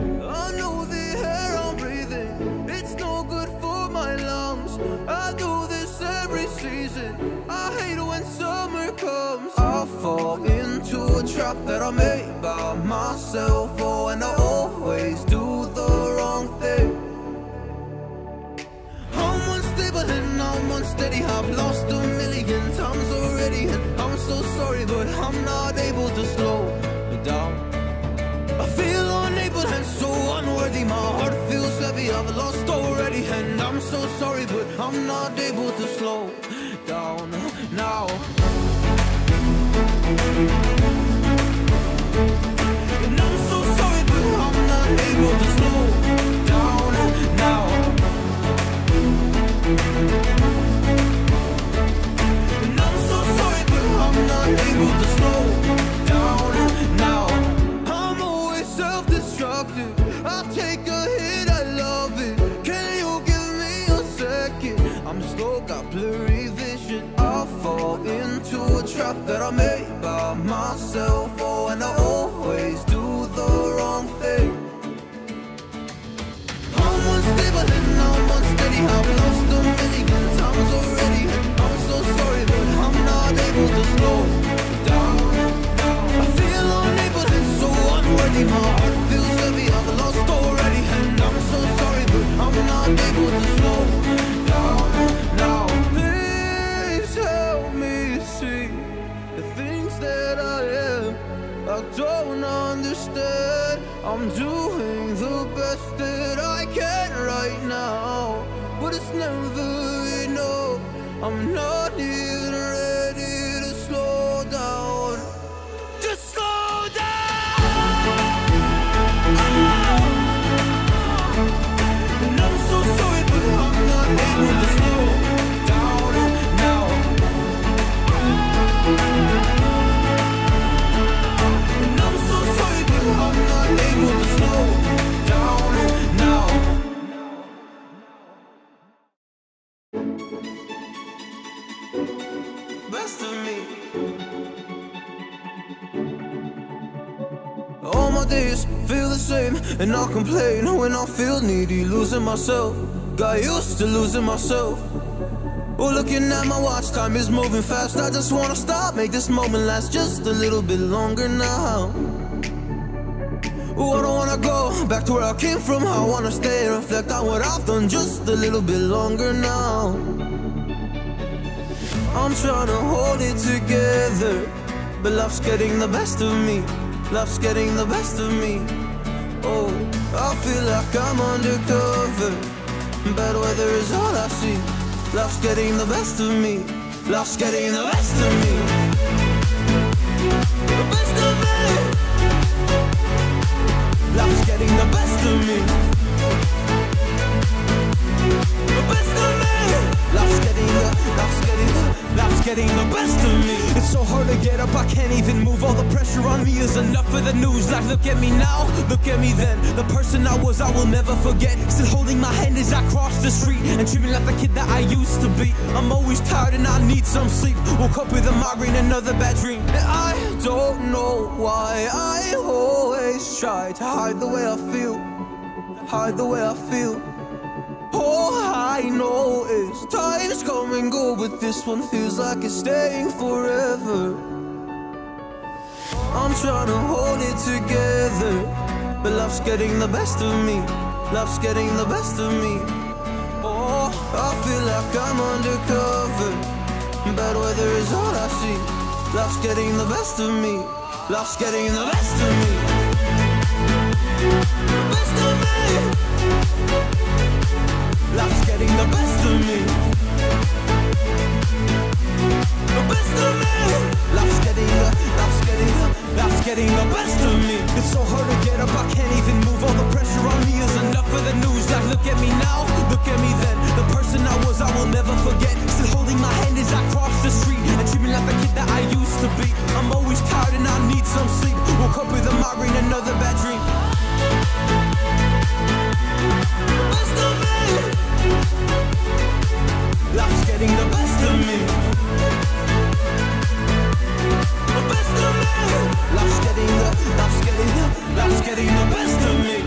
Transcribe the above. I know the air I'm breathing, it's no good for my lungs. I do this every season, I hate when summer comes. I fall into a trap that I made by myself. Oh, and I always do the wrong thing. I'm unstable and I'm unsteady, I've lost a million times already, and I'm so sorry, but I'm not able to slow down. I feel unable and so unworthy, my heart feels heavy, I've lost already, and I'm so sorry, but I'm not able to slow down now. And I'm so sorry, but I'm not able to slow down now. And I'm so sorry, but I'm not able to slow down now. I'll take a hit, I love it. Can you give me a second? I'm slow, got blurry vision. I fall into a trap that I made by myself. Oh, and I always do the wrong thing. I'm unstable and I'm unsteady, I've lost a million times already, and I'm so sorry, but I'm not able to slow down. I feel unable and so unworthy, my heart feels heavy, I've lost already, and I'm so sorry, but I'm not able to slow down now. Please help me see the things that I am. I don't understand. I'm doing the best that I can right now, but it's never enough. I'm not even ready to slow down. Just slow down. And I'm so sorry, but I'm not able to slow down now. And I'm so sorry, but I'm not able to slow down now. Best of me. All my days feel the same, and I complain when I feel needy, losing myself. Got used to losing myself. Well, looking at my watch, time is moving fast. I just wanna stop, make this moment last just a little bit longer now. Oh, I don't wanna go back to where I came from. I wanna stay and reflect on what I've done just a little bit longer now. I'm trying to hold it together, but life's getting the best of me. Life's getting the best of me. Oh, I feel like I'm undercover. Bad weather is all I see. Life's getting the best of me. Life's getting the best of me. The best of me. Life's getting the best of me. The best of me. Life's getting the, life's getting the, life's getting the best of me. It's so hard to get up, I can't even move. All the pressure on me is enough for the news. Like, look at me now, look at me then. The person I was, I will never forget. Still holding my hand as I cross the street, and treat me like the kid that I used to be. I'm always tired and I need some sleep. Woke up with a migraine, another bad dream. And I don't know why I always try to hide the way I feel. Hide the way I feel. All I know is times come and go, but this one feels like it's staying forever. I'm trying to hold it together, but life's getting the best of me. Life's getting the best of me. Oh, I feel like I'm undercover. Bad weather is all I see. Life's getting the best of me. Life's getting the best of me. The best of me. Life's getting the best of me. The best of me. Life's getting the, life's getting the, life's getting the best of me. It's so hard to get up, I can't even move. All the pressure on me is enough for the news. Like, look at me now, look at me then. The person I was, I will never forget. Still holding my hand as I cross the street, and treat me like the kid that I used to be. I'm always tired and I need some sleep. Woke up with a migraine, another bad dream. Best of me. Life's getting the best of me. The best of me. Life's getting the, life's getting the, life's getting the best of me.